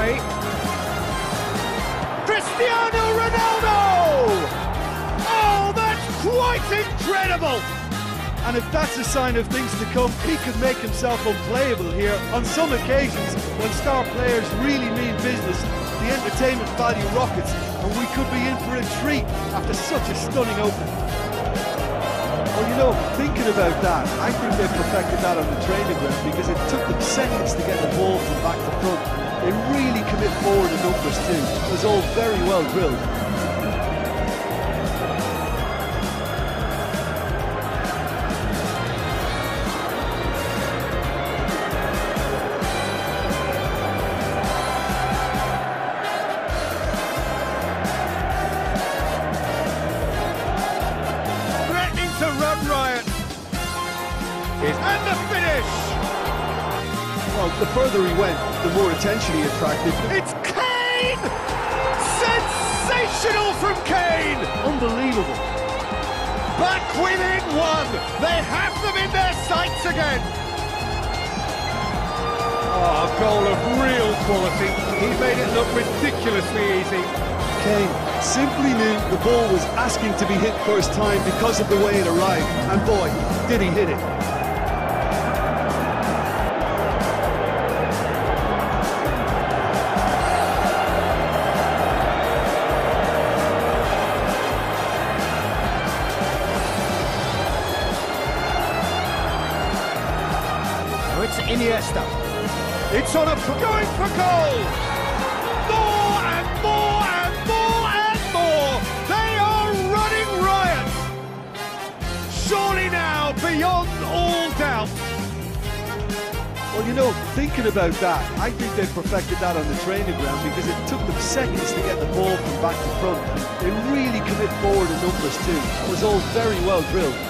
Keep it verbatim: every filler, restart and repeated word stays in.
away. Cristiano Ronaldo! Oh, that's quite incredible! And if that's a sign of things to come, he could make himself unplayable here. On some occasions, when star players really mean business, the entertainment value rockets, and we could be in for a treat after such a stunning opening. Well, you know, thinking about that, I think they perfected that on the training ground, because it took them seconds to get the ball from back to front. They really commit forward in numbers too. It was all very well drilled. And the finish! Well, the further he went, the more attention he attracted. It's Kane! Sensational from Kane! Unbelievable. Back within one! They have them in their sights again! Oh, a goal of real quality. He made it look ridiculously easy. Kane simply knew the ball was asking to be hit first time because of the way it arrived. And boy, did he hit it. It's Iniesta. It's on a... going for goal! More and more and more and more! They are running riot! Surely now, beyond all doubt! Well, you know, thinking about that, I think they perfected that on the training ground, because it took them seconds to get the ball from back to front. They really commit forward in numbers too. It was all very well drilled.